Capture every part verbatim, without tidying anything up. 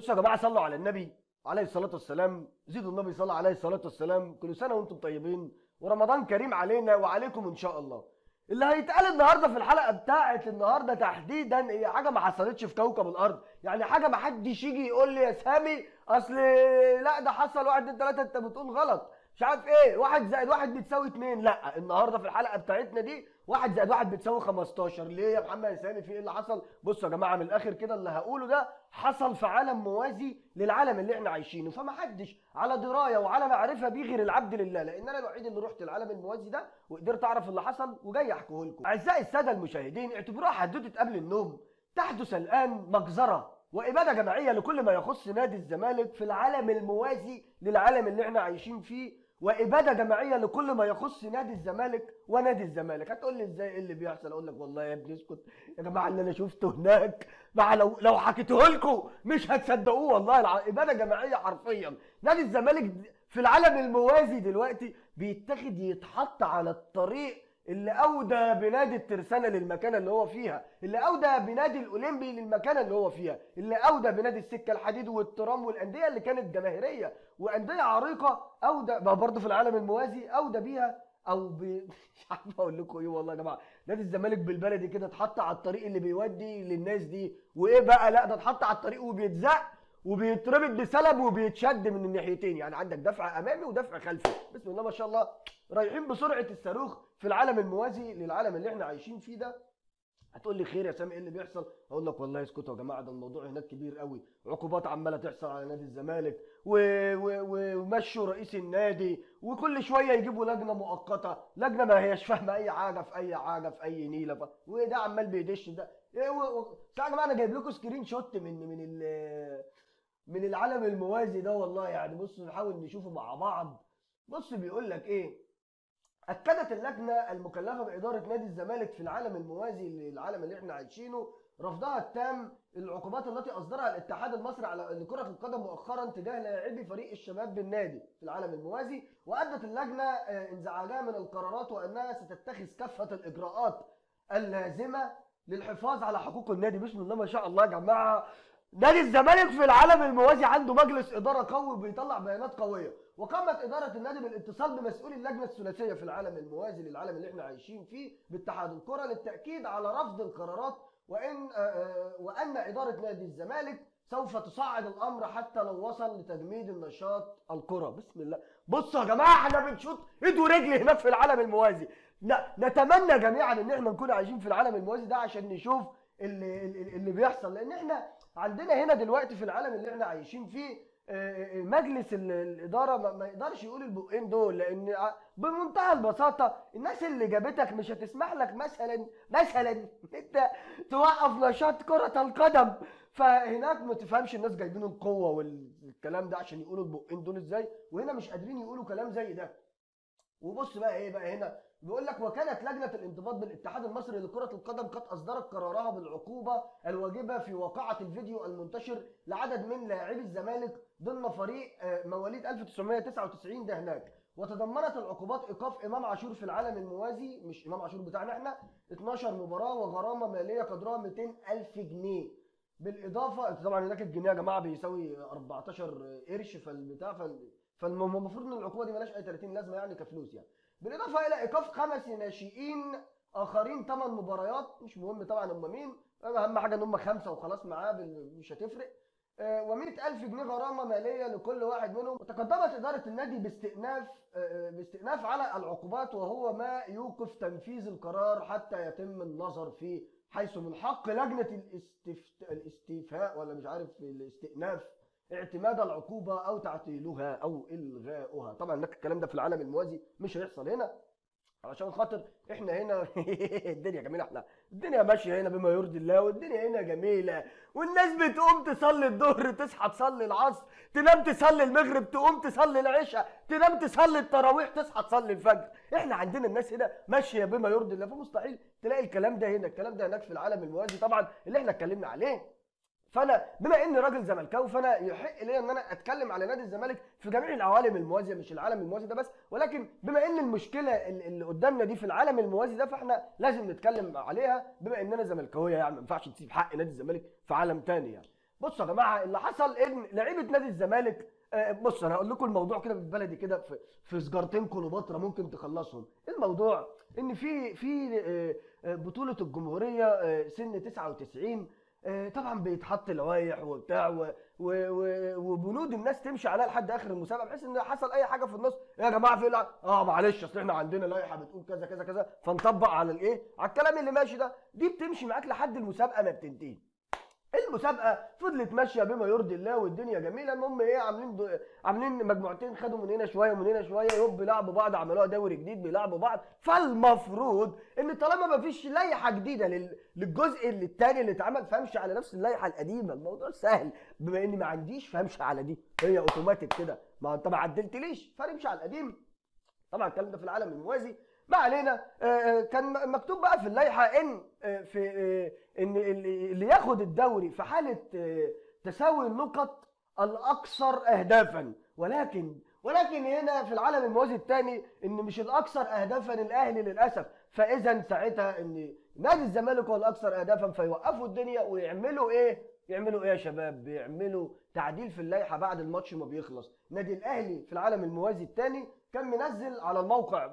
بصوا يا جماعه، صلوا على النبي عليه الصلاه والسلام، زيدوا النبي صلى عليه الصلاه والسلام. كل سنه وانتم طيبين، ورمضان كريم علينا وعليكم ان شاء الله. اللي هيتقال النهارده في الحلقه بتاعه النهارده تحديدا هي حاجه ما حصلتش في كوكب الارض، يعني حاجه ما حدش يجي يقول لي يا سامي اصل لا ده حصل واحد اتنين تلاته انت بتقول غلط، مش عارف ايه، واحد زائد واحد بتساوي اتنين. لا، النهارده في الحلقه بتاعتنا دي واحد زائد واحد بتساوي خمستاشر. ليه يا محمد سامي؟ في ايه اللي حصل؟ بصوا يا جماعه، من الاخر كده اللي هقوله ده حصل في عالم موازي للعالم اللي احنا عايشينه، فمحدش على درايه وعلى معرفه بيه غير العبد لله، لان انا الوحيد اللي رحت العالم الموازي ده وقدرت اعرف اللي حصل وجاي احكيه لكم. اعزائي الساده المشاهدين، اعتبروها حدوته قبل النوم، تحدث الان مجزره واباده جماعيه لكل ما يخص نادي الزمالك في العالم الموازي للعالم اللي احنا عايشين فيه، واباده جماعيه لكل ما يخص نادي الزمالك ونادي الزمالك. هتقول لي ازاي ايه اللي بيحصل؟ اقول لك والله يا ابني اسكت يا جماعه، اللي انا شفته هناك مع لو لو حكيته لكم مش هتصدقوه والله. الع... اباده جماعيه حرفيا. نادي الزمالك في العالم الموازي دلوقتي بيتاخد يتحط على الطريق اللي اودى بنادي الترسانه للمكانه اللي هو فيها، اللي اودى بنادي الاولمبي للمكانه اللي هو فيها، اللي اودى بنادي السكه الحديد والترام والانديه اللي كانت جماهيريه وانديه عريقه اودى برضه في العالم الموازي اودى بيها او ب... مش عارف اقول لكم ايه والله يا جماعه. نادي الزمالك بالبلدي كده اتحط على الطريق اللي بيودي للناس دي، وايه بقى؟ لا ده اتحط على الطريق وبيتزق وبيتربط بسلب وبيتشد من الناحيتين، يعني عندك دفع امامي ودفع خلفي. بسم الله ما شاء الله، رايحين بسرعه الصاروخ في العالم الموازي للعالم اللي احنا عايشين فيه ده. هتقول لي خير يا سامي ايه اللي بيحصل؟ هقول لك والله اسكتوا يا جماعه، ده الموضوع هناك كبير قوي، عقوبات عماله تحصل على نادي الزمالك ومشوا رئيس النادي، وكل شويه يجيبوا لجنه مؤقته، لجنه ما هياش فاهمه اي حاجه في اي حاجه في اي نيله بقى. وده عمال بيدش ده ايه و... يا جماعه انا جايب لكم سكرين شوت من من ال... من العالم الموازي ده والله، يعني بصوا نحاول نشوفه مع بعض. بص بيقول لك ايه؟ أكدت اللجنة المكلفة بإدارة نادي الزمالك في العالم الموازي للعالم اللي احنا عايشينه رفضها التام العقوبات التي أصدرها الاتحاد المصري لكرة القدم مؤخرا تجاه لاعبي فريق الشباب بالنادي في العالم الموازي، وأدت اللجنة انزعاجها من القرارات وأنها ستتخذ كافة الإجراءات اللازمة للحفاظ على حقوق النادي. بسم الله ما شاء الله يا جماعة، نادي الزمالك في العالم الموازي عنده مجلس إدارة قوي بيطلع بيانات قوية. وقامت إدارة النادي بالاتصال بمسؤولي اللجنة الثلاثية في العالم الموازي للعالم اللي احنا عايشين فيه باتحاد الكرة للتأكيد على رفض القرارات، وإن وأن إدارة نادي الزمالك سوف تصعد الأمر حتى لو وصل لتجميد النشاط الكرة. بسم الله، بصوا يا جماعة احنا بنشوط إيد ورجل هناك في العالم الموازي. نتمنى جميعا إن احنا نكون عايشين في العالم الموازي ده عشان نشوف اللي اللي بيحصل، لأن احنا عندنا هنا دلوقتي في العالم اللي احنا عايشين فيه مجلس الاداره ما يقدرش يقول البقين دول، لان بمنتهى البساطه الناس اللي جابتك مش هتسمح لك مثلا مثلا انت توقف نشاط كره القدم. فهناك ما تفهمش الناس جايبين القوه والكلام ده عشان يقولوا البقين دول ازاي، وهنا مش قادرين يقولوا كلام زي ده. وبص بقى ايه بقى هنا بيقول لك: وكانت لجنه الانضباط بالاتحاد المصري لكره القدم قد اصدرت قرارها بالعقوبه الواجبه في واقعه الفيديو المنتشر لعدد من لاعبي الزمالك ضمن فريق مواليد ألف وتسعمية وتسعة وتسعين ده هناك، وتضمنت العقوبات ايقاف امام عاشور في العالم الموازي، مش امام عاشور بتاعنا احنا، اتناشر مباراه وغرامه ماليه قدرها ميتين ألف جنيه، بالاضافه طبعا هناك الجنيه يا جماعه بيساوي أربعتاشر قرش فالبتاع، فالمفروض ان العقوبه دي مالهاش اي تلاتين لازمه يعني كفلوس يعني. بالاضافه الى ايقاف خمس ناشئين اخرين ثمان مباريات، مش مهم طبعا هم مين، اهم حاجه ان هم خمسه وخلاص معاه مش هتفرق، ومية ألف جنيه غرامه ماليه لكل واحد منهم. وتقدمت اداره النادي باستئناف باستئناف على العقوبات، وهو ما يوقف تنفيذ القرار حتى يتم النظر فيه، حيث من حق لجنه الاستفت... الاستيفاء ولا مش عارف الاستئناف اعتماد العقوبه او تعطيلها او الغاؤها. طبعا هناك الكلام ده في العالم الموازي مش هيحصل هنا، علشان خاطر احنا هنا الدنيا جميله، احنا الدنيا ماشيه هنا بما يرضي الله، والدنيا هنا جميله، والناس بتقوم تصلي الظهر تصحى تصلي العصر، تنام تصلي المغرب، تقوم تصلي العشاء، تنام تصلي التراويح، تصحى تصلي الفجر. احنا عندنا الناس هنا ماشيه بما يرضي الله، فمستحيل تلاقي الكلام ده هنا. الكلام ده هناك في العالم الموازي طبعا اللي احنا اتكلمنا عليه. فانا بما اني راجل زملكاوي فانا يحق ليا ان انا اتكلم على نادي الزمالك في جميع العوالم الموازيه، مش العالم الموازي ده بس، ولكن بما ان المشكله اللي قدامنا دي في العالم الموازي ده فاحنا لازم نتكلم عليها بما اننا زملكاويه، يعني ما ينفعش نسيب حق نادي الزمالك في عالم ثاني يعني. بصوا يا جماعه اللي حصل ان لعيبه نادي الزمالك، بص انا هقول لكم الموضوع كده بالبلدي كده في في سجارتين كليوباترا ممكن تخلصهم. الموضوع ان في في بطوله الجمهوريه سن تسعة وتسعين طبعا بيتحط لوائح وبتاع وبنود الناس تمشي عليها لحد اخر المسابقه، بحيث ان حصل اي حاجه في النص يا جماعه في اه معلش اصل احنا عندنا لائحه بتقول كذا كذا كذا فنطبق على الايه على الكلام اللي ماشي ده. دي بتمشي معاك لحد المسابقه ما بتنتهي. المسابقه فضلت ماشيه بما يرضي الله والدنيا جميله. المهم ايه عاملين دو... عاملين مجموعتين، خدوا من هنا شويه ومن هنا شويه، يوم بيلعبوا بعض عملوها دوري جديد بيلعبوا بعض. فالمفروض ان طالما ما فيش لائحه جديده لل... للجزء اللي الثاني اللي اتعمل فامشي على نفس اللائحه القديمه. الموضوع سهل بما اني ما عنديش فامشي على دي، هي اوتوماتيك كده، ما انت ما عدلتليش فنمشي على القديم. طبعا الكلام ده في العالم الموازي. ما علينا. كان مكتوب بقى في اللائحه ان في ان اللي ياخد الدوري في حاله تساوي النقط الاكثر اهدافا، ولكن ولكن هنا في العالم الموازي الثاني ان مش الاكثر اهدافا الاهلي للاسف. فاذا ساعتها ان نادي الزمالك هو الاكثر اهدافا، فيوقفوا الدنيا ويعملوا ايه؟ يعملوا ايه يا شباب؟ بيعملوا تعديل في اللائحه بعد الماتش ما بيخلص. نادي الاهلي في العالم الموازي الثاني كان منزل على الموقع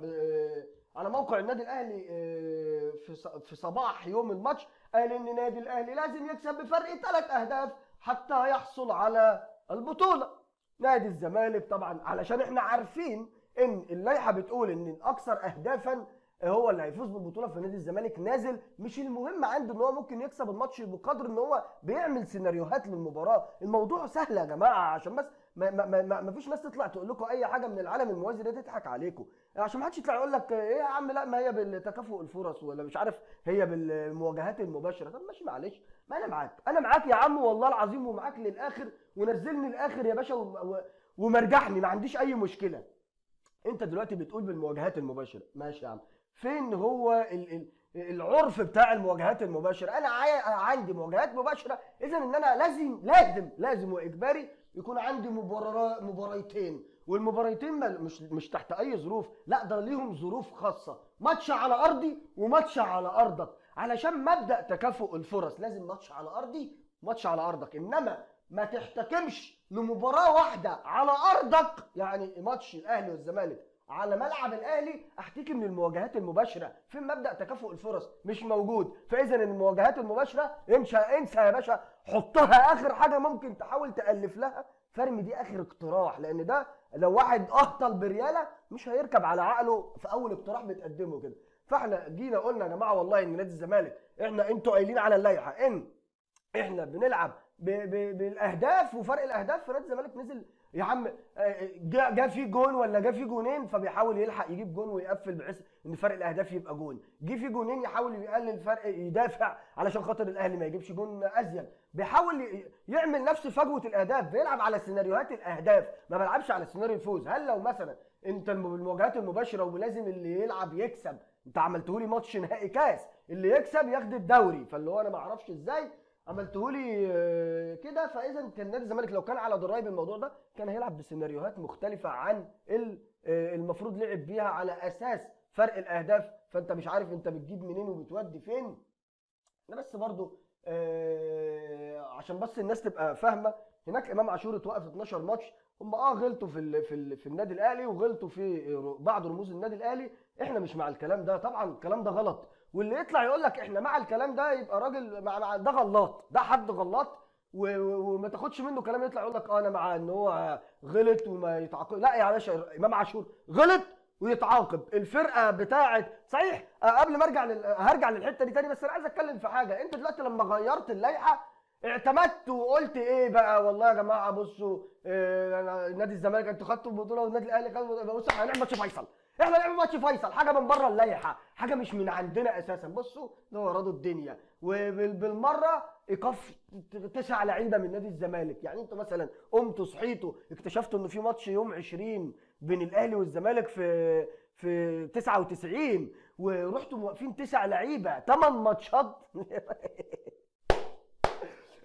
على موقع النادي الاهلي في صباح يوم الماتش، قال ان نادي الاهلي لازم يكسب بفرق ثلاث اهداف حتى يحصل على البطوله. نادي الزمالك طبعا علشان احنا عارفين ان اللائحه بتقول ان الاكثر اهدافا هو اللي هيفوز بالبطوله، في نادي الزمالك نازل مش المهم عنده ان هو ممكن يكسب الماتش بقدر ان هو بيعمل سيناريوهات للمباراه. الموضوع سهل يا جماعه عشان بس ما ما ما ما فيش ناس تطلع تقول لكم اي حاجه من العالم الموازي ده تضحك عليكم، عشان ما حدش يطلع يقول لك ايه يا عم لا ما هي بالتكافؤ الفرص ولا مش عارف هي بالمواجهات المباشره. طب ماشي معلش، ما انا معاك انا معاك يا عم والله العظيم ومعاك للاخر ونزلني الاخر يا باشا ومرجحني ما عنديش اي مشكله. انت دلوقتي بتقول بالمواجهات المباشره، ماشي يا عم، فين هو العرف بتاع المواجهات المباشره؟ انا عندي مواجهات مباشره، اذا ان انا لازم لازم لازم واجباري يكون عندي مباراة مباريتين، والمباريتين مش مش تحت اي ظروف، لا ده ليهم ظروف خاصه، ماتش على ارضي وماتش على ارضك، علشان مبدا تكافؤ الفرص لازم ماتش على ارضي وماتش على ارضك، انما ما تحتكمش لمباراه واحده على ارضك. يعني ماتش الاهلي والزمالك على ملعب الاهلي احتكم للمواجهات المباشره، في مبدا تكافؤ الفرص مش موجود. فاذا المواجهات المباشره امشى انسى يا باشا، حطها اخر حاجه ممكن تحاول تالف لها، فرمي دي اخر اقتراح، لان ده لو واحد اهطل برياله مش هيركب على عقله في اول اقتراح بتقدمه كده. فاحنا جينا قلنا يا جماعه والله ان نادي الزمالك احنا انتوا قايلين على اللائحه ان احنا بنلعب ب ب بالاهداف وفرق الاهداف، فنادي الزمالك نزل يا عم جا جا في جون ولا جا في جونين فبيحاول يلحق يجيب جون ويقفل بحيث ان فرق الاهداف يبقى جون، جه في جونين يحاول يقلل فرق يدافع علشان خاطر الاهلي ما يجيبش جون ازيد، بيحاول يعمل نفس فجوه الاهداف، بيلعب على سيناريوهات الاهداف ما بيلعبش على سيناريو الفوز. هل لو مثلا انت بالمواجهات المباشره ولازم اللي يلعب يكسب، انت عملته لي ماتش نهائي كاس اللي يكسب ياخد الدوري، فاللي هو انا ما اعرفش ازاي عملتهولي كده. فاذا كان نادي الزمالك لو كان على درايه بالموضوع ده كان هيلعب بسيناريوهات مختلفه عن المفروض لعب بيها على اساس فرق الاهداف، فانت مش عارف انت بتجيب منين وبتودي فين. انا بس برضو عشان بس الناس تبقى فاهمه، هناك امام عاشور اتوقف اتناشر ماتش، هم اه غلطوا في في في النادي الاهلي وغلطوا في بعض رموز النادي الاهلي، احنا مش مع الكلام ده طبعا، الكلام ده غلط، واللي يطلع يقول لك احنا مع الكلام ده يبقى راجل مع ده غلط، ده حد غلط وما تاخدش منه كلام. يطلع يقول لك اه انا مع ان هو غلط وما يتعاقب، لا يا باشا، امام عاشور غلط ويتعاقب، الفرقه بتاعت صحيح. قبل ما ارجع لل... هرجع للحته دي تاني، بس انا عايز اتكلم في حاجه. انت دلوقتي لما غيرت اللائحه اعتمدت وقلت ايه بقى؟ والله يا جماعه بصوا إيه نادي الزمالك انتوا خدتوا البطوله والنادي الاهلي خد البطوله، بصوا احنا هنعمل ماتش فيصل، احنا هنعمل ماتش فيصل، حاجه من بره اللائحه، حاجه مش من عندنا اساسا. بصوا ده ورادوا الدنيا، وبالمره ايقاف تسع لعيبه من نادي الزمالك. يعني انتوا مثلا قمتوا صحيتوا اكتشفتوا ان في ماتش يوم عشرين بين الاهلي والزمالك في في تسعة وتسعين ورحتوا موقفين تسع لعيبه ثمان ماتشات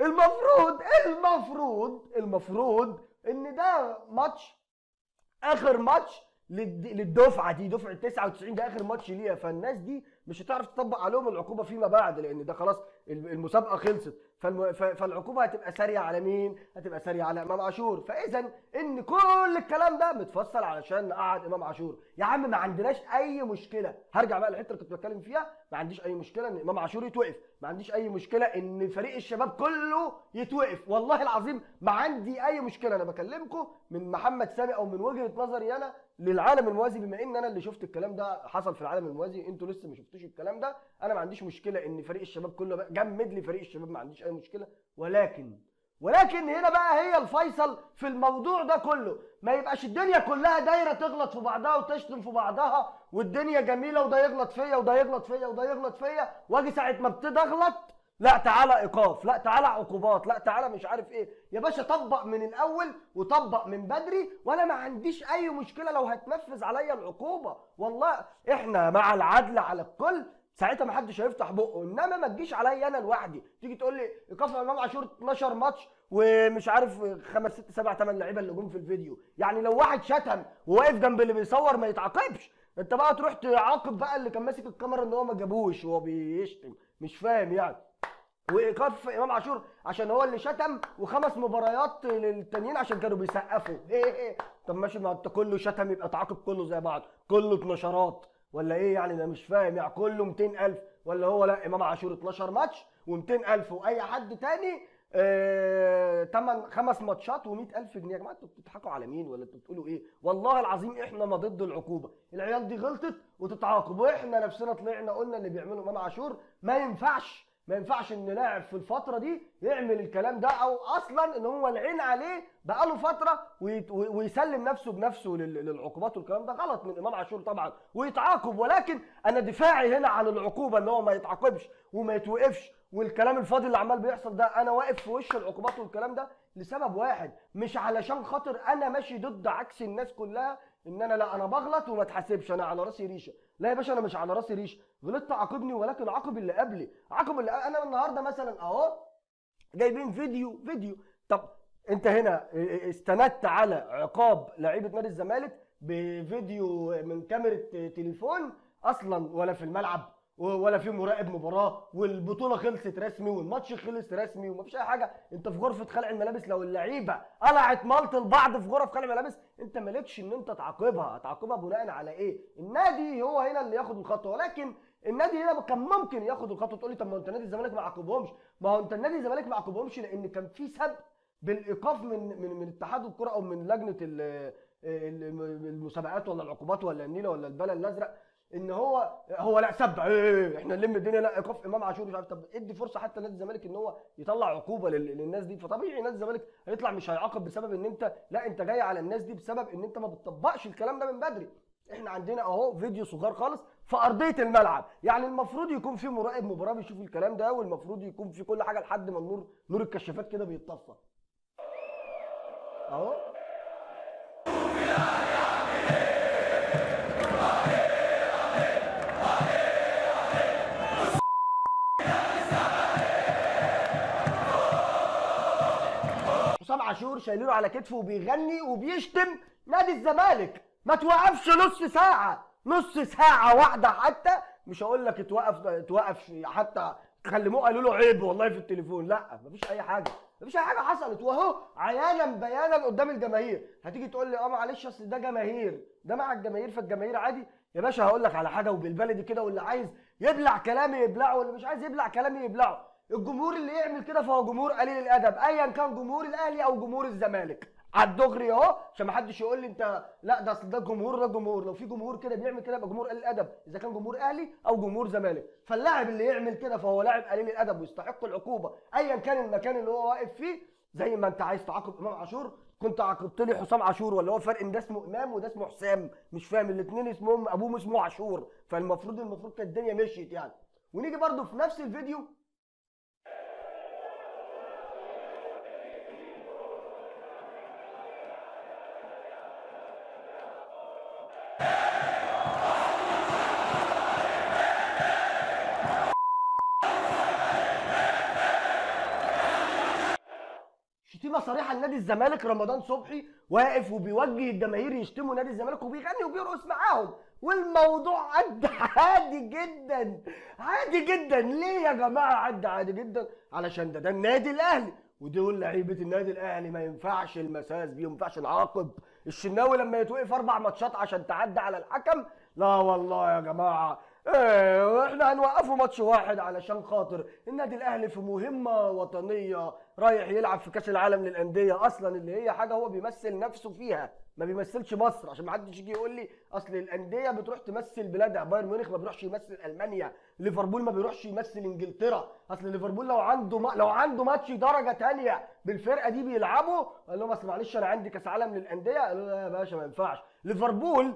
المفروض المفروض المفروض ان ده ماتش اخر ماتش للدفعه دي، دفعه تسعة وتسعين ده اخر ماتش ليها، فالناس دي مش هتعرف تطبق عليهم العقوبه فيما بعد، لان ده خلاص المسابقه خلصت. فالعقوبه هتبقى ساريه على مين؟ هتبقى ساريه على امام عاشور. فاذا ان كل الكلام ده متفصل علشان نقعد امام عاشور. يا عم ما عندناش اي مشكله، هرجع بقى للحته اللي كنت بتكلم فيها، ما عنديش اي مشكله ان امام عاشور يتوقف، ما عنديش اي مشكله ان فريق الشباب كله يتوقف، والله العظيم ما عندي اي مشكله. انا بكلمكم من محمد سامي او من وجهه نظري انا للعالم الموازي، بما ان انا اللي شفت الكلام ده حصل في العالم الموازي، انتوا لسه ما شفتوش الكلام ده. انا ما عنديش مشكله ان فريق الشباب كله جمد لي فريق الشباب، ما عنديش اي مشكله، ولكن ولكن هنا بقى هي الفيصل في الموضوع ده كله. ما يبقاش الدنيا كلها دايره تغلط في بعضها وتشتم في بعضها، والدنيا جميله وده يغلط فيا وده يغلط فيا وده يغلط فيا، واجي ساعه ما ابتدي اغلط لا تعالى ايقاف، لا تعالى عقوبات، لا تعالى مش عارف ايه. يا باشا طبق من الاول وطبق من بدري، وانا ما عنديش اي مشكله لو هتنفذ عليا العقوبه، والله احنا مع العدل على الكل، ساعتها ما حدش هيفتح بقه. انما ما تجيش عليا انا لوحدي تيجي تقول لي ايقاف امام عاشور اتناشر ماتش ومش عارف خمس ست سبع ثمان لعيبه اللي جم في الفيديو. يعني لو واحد شتم وواقف جنب اللي بيصور ما يتعاقبش، انت بقى تروح تعاقب بقى اللي كان ماسك الكاميرا ان هو ما جابوش وهو بيشتم، مش فاهم يعني. وايقاف امام عاشور عشان هو اللي شتم، وخمس مباريات للتانيين عشان كانوا بيسقفوا. ايه ايه طب ماشي، ما انت كله شتم يبقى تعاقب كله زي بعض، كله اتناشرات ولا ايه يعني؟ انا مش فاهم يعني، كله ميتين الف ولا هو لا امام عاشور اتناشر ماتش و200000 واي حد تاني آه تمن خمس ماتشات و100000 جنيه. يا جماعه انتوا بتضحكوا على مين ولا انتوا بتقولوا ايه؟ والله العظيم احنا ما ضد العقوبه، العيال دي غلطت وتتعاقب، واحنا نفسنا طلعنا قلنا اللي بيعمله امام عاشور ما ينفعش، ما ينفعش ان لاعب في الفتره دي يعمل الكلام ده، او اصلا ان هو العين عليه بقاله فتره ويسلم نفسه بنفسه للعقوبات والكلام ده غلط من امام عاشور طبعا، ويتعاقب. ولكن انا دفاعي هنا عن العقوبه ان هو ما يتعاقبش وما يتوقفش، والكلام الفاضي اللي عمال بيحصل ده انا واقف في وش العقوبات والكلام ده لسبب واحد، مش علشان خاطر انا ماشي ضد عكس الناس كلها ان انا لا انا بغلط وما اتحاسبش، انا على راسي ريشه. لا يا باشا انا مش على راسي ريشه، غلطت عاقبني، ولكن عاقب اللي قبلي، عاقب اللي انا النهارده مثلا اهو جايبين فيديو فيديو طب انت هنا استندت على عقاب لعيبه نادي الزمالك بفيديو من كاميرا تليفون اصلا ولا في الملعب ولا في مراقب مباراه، والبطوله خلصت رسمي والماتش خلص رسمي ومفيش اي حاجه، انت في غرفه خلع الملابس. لو اللعيبه قلعت ملط لبعض في غرف خلع الملابس انت مالكش ان انت تعاقبها، هتعاقبها بناء على ايه؟ النادي هو هنا اللي ياخد الخطوه، ولكن النادي هنا كان ممكن ياخد الخطوه. تقول لي طب ما انت نادي الزمالك ما عاقبهمش، ما هو انت نادي الزمالك ما عاقبهمش لان كان في سبب بالايقاف من من من اتحاد الكره او من لجنه المسابقات ولا العقوبات ولا النيله ولا البلل الازرق، ان هو هو لا سب ايه احنا نلم الدنيا لا ايقاف امام عاشور مش عارف. طب ادي فرصه حتى نادي الزمالك ان هو يطلع عقوبه للناس دي، فطبيعي نادي الزمالك هيطلع مش هيعاقب بسبب ان انت لا انت جاي على الناس دي بسبب ان انت ما بتطبقش الكلام ده من بدري. احنا عندنا اهو فيديو صغير خالص في ارضيه الملعب، يعني المفروض يكون في مراقب مباراه بيشوف الكلام ده، والمفروض يكون في كل حاجه لحد ما النور نور الكشافات كده بيتطفى اهو. حسام عاشور شايلينه على كتفه وبيغني وبيشتم نادي الزمالك، ما توقفش نص ساعة، نص ساعة واحدة حتى، مش هقول لك اتوقف اتوقف حتى خلموه قالوا له عيب والله في التليفون، لا مفيش أي حاجة، مفيش أي حاجة حصلت، وأهو عيانا بيانا قدام الجماهير. هتيجي تقول لي أه معلش أصل ده جماهير، ده مع الجماهير فالجماهير عادي. يا باشا هقول لك على حاجة وبالبلدي كده، واللي عايز يبلع كلامي يبلعه واللي مش عايز يبلع كلامي يبلعه. الجمهور اللي يعمل كده فهو جمهور قليل الادب، ايا كان جمهور الاهلي او جمهور الزمالك، على الدغري اهو، عشان ما حدش يقول لي انت لا ده اصل ده جمهور ده جمهور. لو في جمهور كده بيعمل كده يبقى جمهور قليل الادب، اذا كان جمهور اهلي او جمهور زمالك. فاللاعب اللي يعمل كده فهو لاعب قليل الادب ويستحق العقوبه ايا كان المكان اللي هو واقف فيه. زي ما انت عايز تعاقب امام عاشور كنت عاقبت لي حسام عاشور، ولا هو فرق ان ده اسمه امام وده اسمه حسام؟ مش فاهم، الاثنين اسمهم ابوهم اسمه عاشور، فالمفروض المفروض كانت الدنيا مشيت يعني. ونيجي برده في نفس الفيديو صريحه لنادي الزمالك، رمضان صبحي واقف وبيوجه الجماهير يشتموا نادي الزمالك وبيغني وبيرقص معاهم. والموضوع عدى عادي جدا عادي جدا. ليه يا جماعه عدى عادي جدا؟ علشان ده ده النادي الاهلي ودول لعيبه النادي الاهلي، ما ينفعش المساس بيه، ما ينفعش نعاقب. الشناوي لما يتوقف اربع ماتشات عشان تعدي على الحكم، لا والله يا جماعه ايه، احنا هنوقفه ماتش واحد علشان خاطر النادي الاهلي في مهمه وطنيه، رايح يلعب في كاس العالم للانديه اصلا، اللي هي حاجه هو بيمثل نفسه فيها، ما بيمثلش مصر، عشان ما حدش يجي يقول لي اصل الانديه بتروح تمثل بلادها. بايرن ميونخ ما بيروحش يمثل المانيا، ليفربول ما بيروحش يمثل انجلترا، اصل ليفربول لو عنده ما... لو عنده ماتش درجه ثانيه بالفرقه دي بيلعبوا، قال لهم اصل معلش انا عندي كاس عالم للانديه، قالوا لا يا باشا ما ينفعش. ليفربول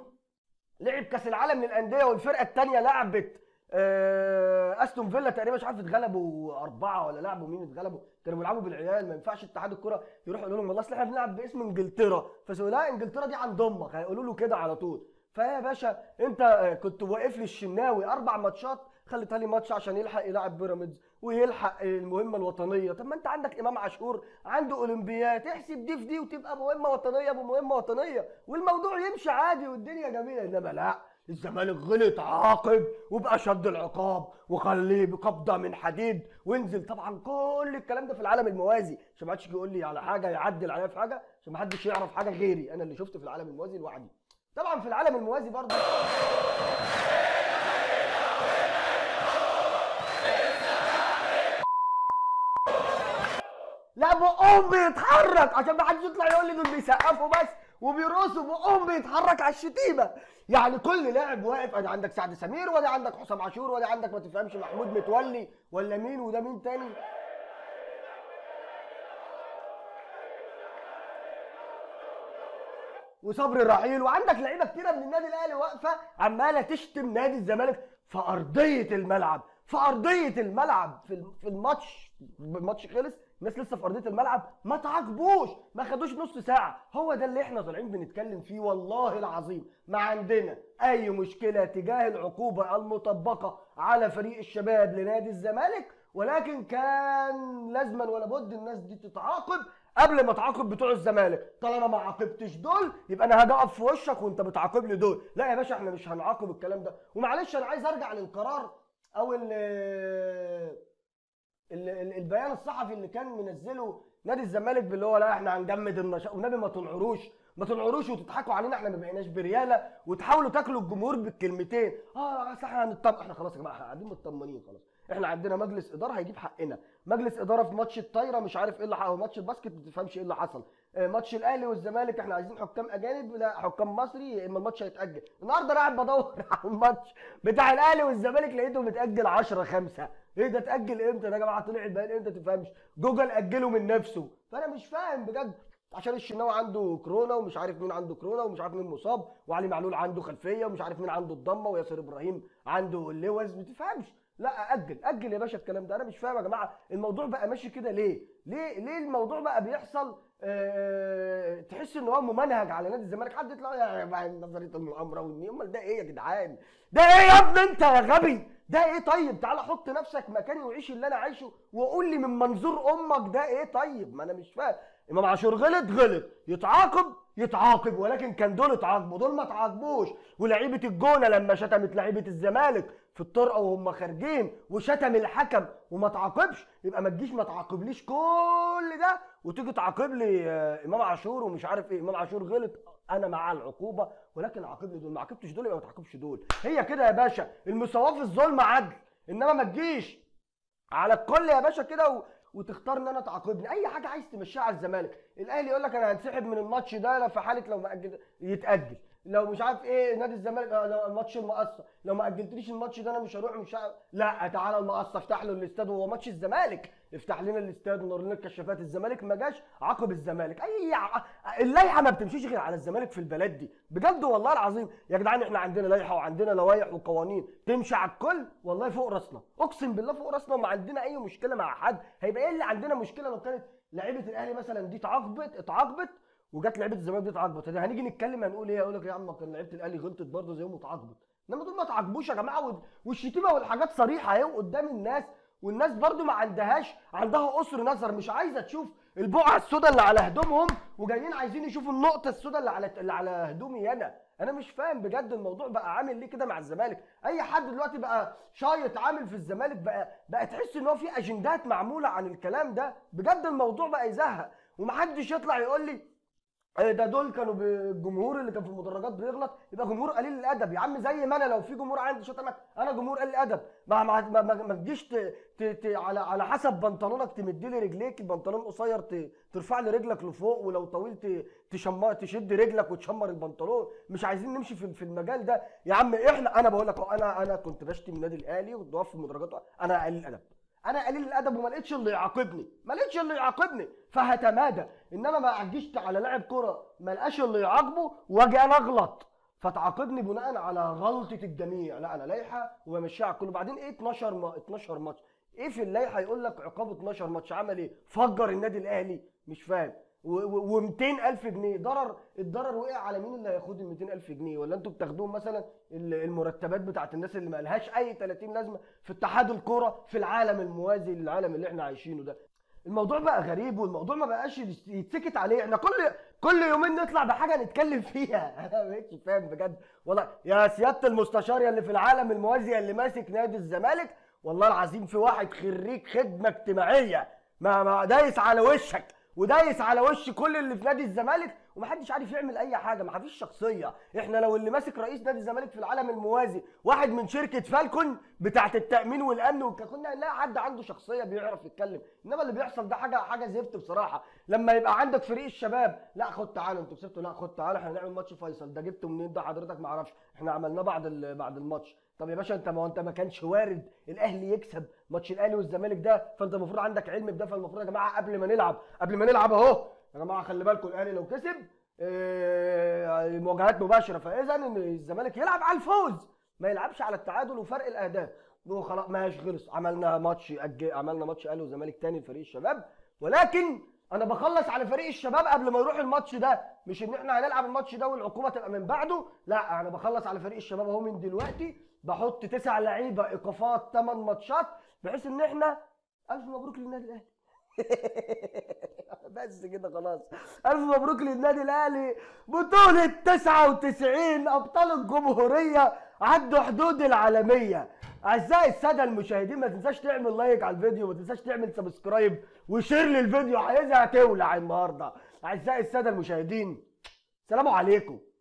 لعب كاس العالم للانديه والفرقه الثانيه لعبت آه استون فيلا تقريبا، مش عارف اتغلبوا اربعه ولا لعبوا مين، اتغلبوا، كانوا بيلعبوا بالعيال. ما ينفعش اتحاد الكره يروح يقول لهم والله اصل احنا بنلعب باسم انجلترا، فسيقول لا انجلترا دي عند امك، هيقولوا له كده على طول. فيا باشا انت كنت واقف لي الشناوي اربع ماتشات، خليتها لي ماتش عشان يلحق يلعب بيراميدز ويلحق المهمه الوطنيه. طب ما انت عندك امام عاشور عنده اولمبيات، احسب دي في دي وتبقى مهمه وطنيه بمهمه وطنيه والموضوع يمشي عادي والدنيا جميله. انما لا، الزمالك غلط، عاقب وبقى شد العقاب وخليه بقبضه من حديد وانزل. طبعا كل الكلام ده في العالم الموازي، عشان ما حدش يقول لي على حاجه يعدل عليا في حاجه، عشان ما حدش يعرف حاجه غيري انا اللي شفته في العالم الموازي لوحدي. طبعا في العالم الموازي برضه لا بقوم بيتحرك، عشان ما حدش يطلع يقول لي دول بيسقفوا بس وبيرقصوا، بقوم بيتحرك على الشتيمه. يعني كل لاعب واقف، ادي عندك سعد سمير، وادي عندك حسام عاشور، وادي عندك ما تفهمش محمود متولي ولا مين، وده مين تاني؟ وصبري الرحيل، وعندك لعيبه كتيره من النادي الاهلي واقفه عماله تشتم نادي الزمالك في ارضيه الملعب، في ارضيه الملعب، في الماتش، الماتش خلص الناس لسه في ارضيه الملعب، ما تعاقبوش، ما خدوش نص ساعه. هو ده اللي احنا طالعين بنتكلم فيه. والله العظيم ما عندنا اي مشكله تجاه العقوبه المطبقه على فريق الشباب لنادي الزمالك، ولكن كان لازما ولا بد الناس دي تتعاقب قبل ما تعاقب بتوع الزمالك. طالما ما عاقبتش دول يبقى انا هاجي اقف في وشك وانت بتعاقب لي دول. لا يا باشا احنا مش هنعاقب الكلام ده. ومعلش انا عايز ارجع للقرار او البيان الصحفي اللي كان منزله نادي الزمالك، باللي هو لا احنا هنجمد النشاط، والنبي ما تنعروش ما تنعروش وتضحكوا علينا، احنا ما بقيناش برياله، وتحاولوا تاكلوا الجمهور بالكلمتين. اه اصل احنا هنطمن، احنا خلاص يا جماعه احنا قاعدين مطمنين خلاص، احنا عندنا مجلس اداره هيجيب حقنا، مجلس اداره في ماتش الطايره مش عارف ايه اللي حصل، ماتش الباسكت ما تفهمش ايه اللي حصل، ماتش الاهلي والزمالك احنا عايزين حكام اجانب، لا حكام مصري، يا اما الماتش هيتاجل. النهارده انا قاعد بدور على الماتش بتاع الاهلي والزمالك لقيته متاجل عشرة خمسة. ايه ده اتاجل امتى ده يا جماعه؟ طلع البيان امتى تفهمش، جوجل اجله من نفسه. فانا مش فاهم بجد، عشان الشناوي عنده كورونا ومش عارف مين عنده كورونا ومش عارف مين مصاب، وعلي معلول عنده خلفيه ومش عارف مين عنده الضمه، وياسر ابراهيم عنده اللوز، ما تفهمش. لا اجل اجل يا باشا الكلام ده. انا مش فاهم يا جماعه الموضوع بقى ماشي كده ليه؟ ليه ليه الموضوع بقى بيحصل أه تحس ان هو ممنهج على نادي الزمالك؟ حد يطلع يا جماعه نظريه المؤامره والنيل، امال ده ايه يا جدعان؟ ده ايه يا ابني انت يا غبي؟ ده ايه طيب؟ تعالى حط نفسك مكاني وعيش اللي انا عايشه وقول لي من منظور امك ده ايه طيب؟ ما انا مش فاهم. امام عاشور غلط غلط، يتعاقب يتعاقب، ولكن كان دول اتعاقبوا، دول ما اتعاقبوش. ولعيبه الجونه لما شتمت لعيبه الزمالك في الطرقه وهم خارجين وشتم الحكم وما تعاقبش، يبقى ما تجيش ما تعاقبليش كل ده وتيجي تعاقب لي امام عاشور ومش عارف ايه. امام عاشور غلط، انا مع العقوبه، ولكن عاقبني دول، ما عاقبتش دول يبقى ما تعاقبش دول. هي كده يا باشا، المساواه في الظلم عدل، انما ما تجيش على الكل يا باشا كده و... وتختار ان انا تعاقبني. اي حاجه عايز تمشيها على الزمالك، الاهلي يقول لك انا هنسحب من الماتش ده في حاله لو ما اجل يتاجل، لو مش عارف ايه نادي الزمالك لو الماتش المقصه، لو ما اجلتليش الماتش ده انا مش هروح مش عارف. لا تعالى المقصه افتح له الاستاد، وهو ماتش الزمالك افتح لنا الاستاد ونور لنا الكشافات. الزمالك ما جاش عاقب الزمالك. اي اللائحه ما بتمشيش غير على الزمالك في البلد دي بجد والله العظيم يا جدعان. احنا عندنا لائحه وعندنا لوائح وقوانين تمشي على الكل، والله فوق راسنا، اقسم بالله فوق راسنا، وما عندنا اي مشكله مع حد. هيبقى ايه اللي عندنا مشكله لو كانت لعيبه الاهلي مثلا دي اتعاقبت اتعاقبت وجات لعيبه الزمالك دي اتعاقبت، هنيجي نتكلم هنقول ايه؟ هقول لك يا عم كان لعيبه الاهلي غلطت برضه زيهم واتعاقبت. انما دول ما اتعاقبوش يا جماعه، والشتيمه والحاجات صريحه اهي قدام الناس، والناس برضه ما عندهاش، عندها قصر نظر، مش عايزه تشوف البقعه السوداء اللي على هدومهم وجايين عايزين يشوفوا النقطه السوداء اللي على اللي على هدومي انا. انا مش فاهم بجد الموضوع بقى عامل ليه كده مع الزمالك. اي حد دلوقتي بقى شايط عامل في الزمالك بقى بقى تحس ان هو في اجندات معموله عن الكلام ده. بجد الموضوع بقى يزهق ومحدش يطلع يقول لي ده دول كانوا بالجمهور اللي كان في المدرجات بيغلط، يبقى جمهور قليل الادب. يا عم زي ما انا لو في جمهور عندي شتمك انا جمهور قليل الادب، ما تجيش على على حسب بنطلونك تمد لي رجليك، البنطلون قصير ترفع لي رجلك لفوق، ولو طويل تشمر تشد رجلك وتشمر البنطلون. مش عايزين نمشي في, في المجال ده يا عم. احنا انا بقول لك انا انا كنت بشتم النادي الاهلي والضعاف في المدرجات، انا قليل الادب انا قليل الادب وما لقيتش اللي يعاقبني ما لقيتش اللي يعاقبني فهتمادى. انما ما عجزت على لاعب كره ما لقاش اللي يعاقبه واجي انا اغلط فتعاقبني بناء على غلطه الجميع. لا انا لائحه وبمشيها على الكل. وبعدين ايه اتناشر اتناشر ماتش؟ ايه في اللائحه يقول لك عقاب اتناشر ماتش؟ عمل ايه؟ فجر النادي الاهلي؟ مش فاهم. و200000 جنيه ضرر، الضرر وقع على مين اللي هياخد ال ميتين الف جنيه؟ ولا انتوا بتاخدوهم مثلا المرتبات بتاعت الناس اللي ما لهاش اي تلاتين لازمه في اتحاد الكوره في العالم الموازي للعالم اللي احنا عايشينه ده؟ الموضوع بقى غريب والموضوع ما بقاش يتسكت عليه. احنا كل كل يومين نطلع بحاجه نتكلم فيها. انا مش فاهم بجد والله يا سياده المستشار يا اللي في العالم الموازي اللي ماسك نادي الزمالك. والله العظيم في واحد خريج خدمه اجتماعيه ما, ما دايس على وشك ودايس على وش كل اللي في نادي الزمالك ومحدش عارف يعمل اي حاجه. محدش شخصيه. احنا لو اللي ماسك رئيس نادي الزمالك في العالم الموازي واحد من شركه فالكون بتاعه التامين والامن والكلام، لا حد عنده شخصيه بيعرف يتكلم. انما اللي بيحصل ده حاجه حاجه زفت بصراحه. لما يبقى عندك فريق الشباب، لا خد تعالوا انتوا كسبتوا، لا خد تعالوا احنا هنعمل ماتش فيصل، ده جبته منين ده حضرتك ما اعرفش، احنا عملناه بعد بعد الماتش. طب يا باشا انت ما انت ما كانش وارد الاهلي يكسب ماتش الاهلي والزمالك ده، فانت المفروض عندك علم بده. فالمفروض يا جماعه قبل ما نلعب قبل ما نلعب اهو يا جماعه خلي بالكم الاهلي لو كسب ايه مواجهات مباشره، فاذا الزمالك يلعب على الفوز ما يلعبش على التعادل وفرق الاهداف وخلاص. ماشي خلص، عملنا ماتش أج... عملنا ماتش اهلي وزمالك تاني لفريق الشباب، ولكن انا بخلص على فريق الشباب قبل ما يروح الماتش ده. مش ان احنا هنلعب الماتش ده والعقوبه تبقى من بعده، لا انا بخلص على فريق الشباب اهو من دلوقتي، بحط تسع لعيبه ايقافات تمن ماتشات بحيث ان احنا الف مبروك للنادي الاهلي. بس كده خلاص، الف مبروك للنادي الاهلي بطوله تسعة وتسعين ابطال الجمهوريه عدوا حدود العالميه. اعزائي الساده المشاهدين ما تنساش تعمل لايك على الفيديو، ما تنساش تعمل سبسكرايب وشير للفيديو، عايزها تولع النهارده. اعزائي الساده المشاهدين السلام عليكم.